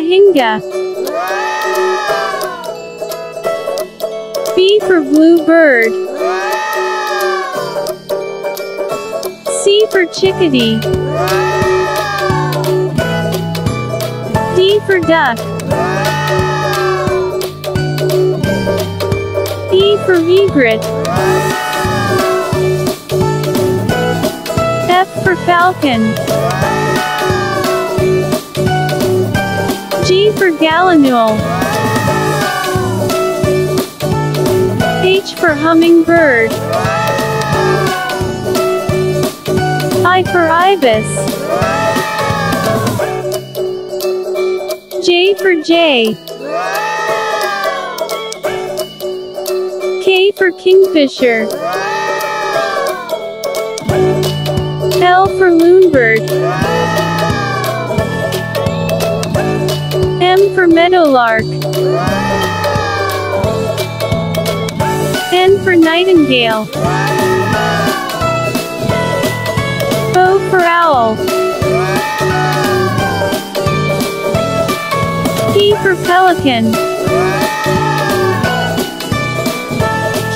Anhinga. B for blue bird. C for chickadee. D for duck. E for egret. F for falcon. G for gallinule. H for hummingbird. I for ibis. J for jay. K for kingfisher. L for loonbird. M for meadowlark. N for nightingale. O for owl. P for pelican.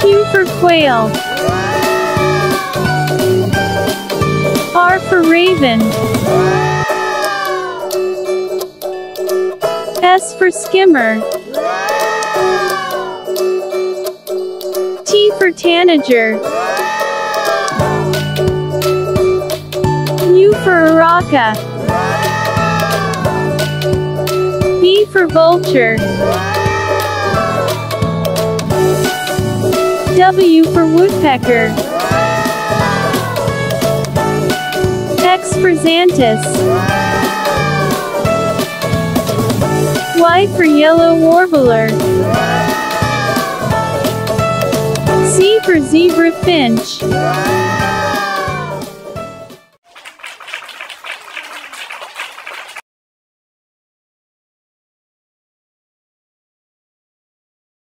Q for quail. R for raven. S for skimmer. T for tanager. U for urraca. V for vulture. W for woodpecker. X for Xantus. Y for yellow warbler. Z for zebra finch.